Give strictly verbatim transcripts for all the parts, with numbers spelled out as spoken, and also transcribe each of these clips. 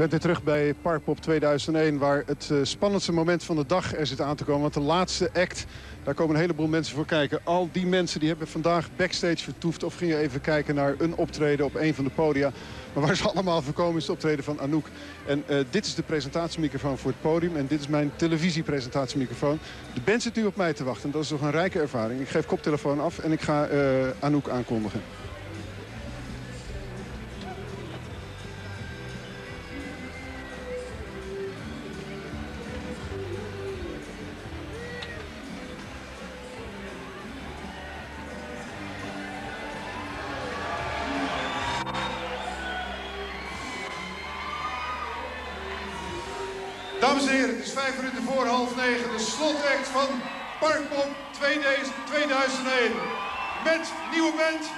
bent weer terug bij Parkpop tweeduizend één, waar het spannendste moment van de dag er zit aan te komen. Want de laatste act, daar komen een heleboel mensen voor kijken. Al die mensen die hebben vandaag backstage vertoefd of gingen even kijken naar een optreden op een van de podia. Maar waar ze allemaal voor komen is het optreden van Anouk. En uh, dit is de presentatiemicrofoon voor het podium en dit is mijn televisiepresentatiemicrofoon. De band zit nu op mij te wachten en dat is toch een rijke ervaring. Ik geef koptelefoon af en ik ga uh, Anouk aankondigen. Dames en heren, het is vijf minuten voor half negen, de slotact van Parkpop tweeduizend één. Met nieuwe band,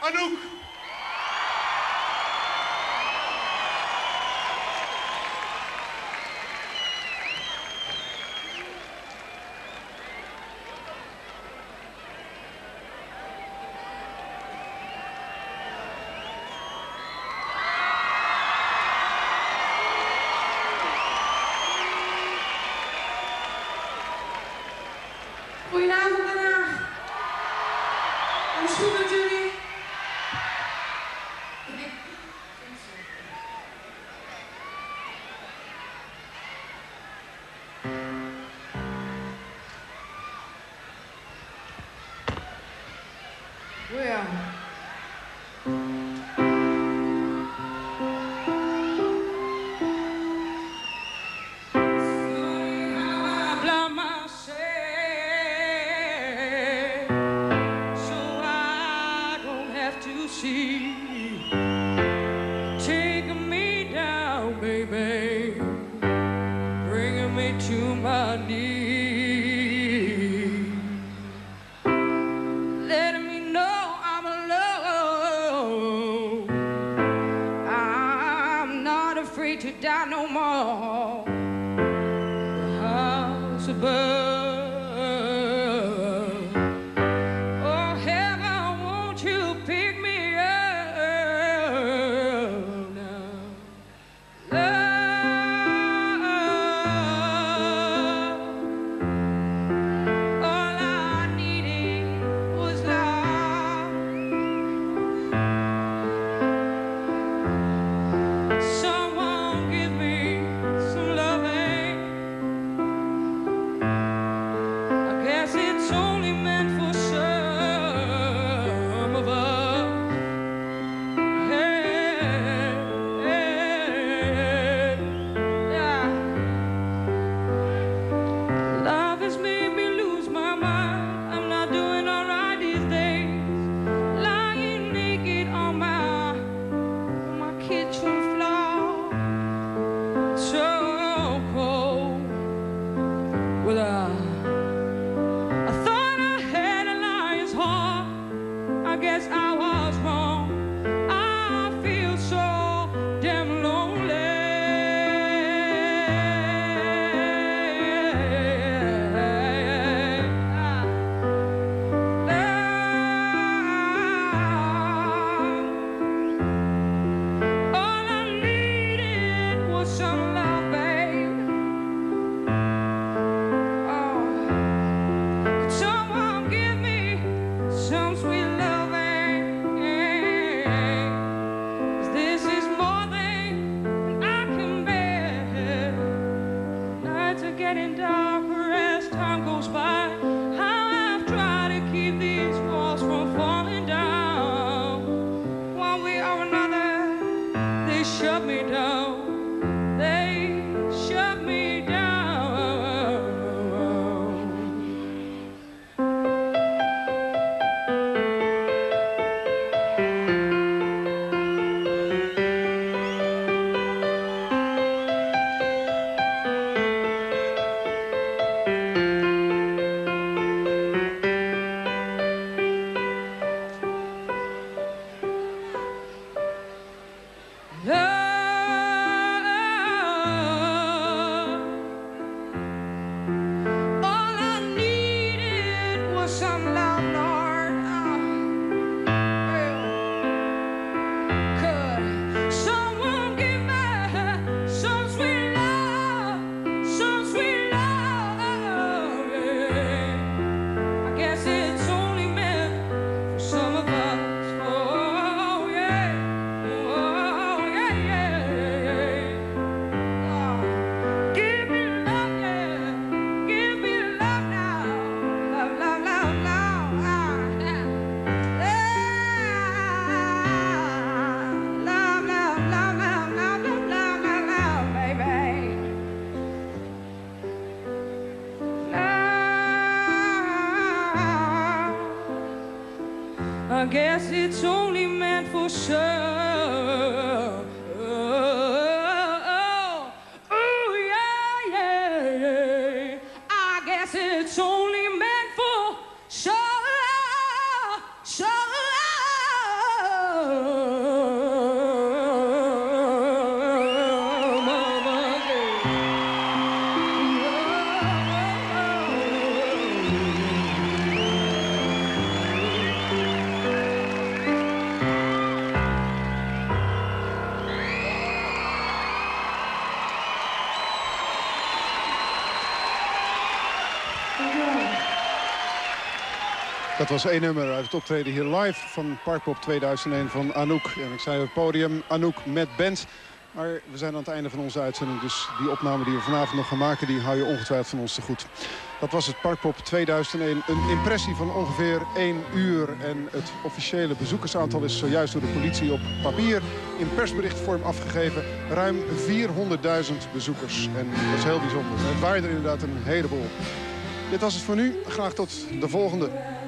Anouk. Goedenavond Den Haag. En het is goed met jullie. Well. Take me down, baby, bring me to my knees, let me know I'm alone, I'm not afraid to die no more, the house above. Sweet loving. I guess it's only meant for sure. Dat was één nummer uit het optreden hier live van Parkpop tweeduizend één van Anouk. En ik zei op het podium, Anouk met band. Maar we zijn aan het einde van onze uitzending. Dus die opname die we vanavond nog gaan maken, die hou je ongetwijfeld van ons te goed. Dat was het Parkpop tweeduizend één. Een impressie van ongeveer één uur. En het officiële bezoekersaantal is zojuist door de politie op papier in persberichtvorm afgegeven. Ruim vierhonderdduizend bezoekers. En dat is heel bijzonder. Het waren er inderdaad een heleboel. Dit was het voor nu. Graag tot de volgende.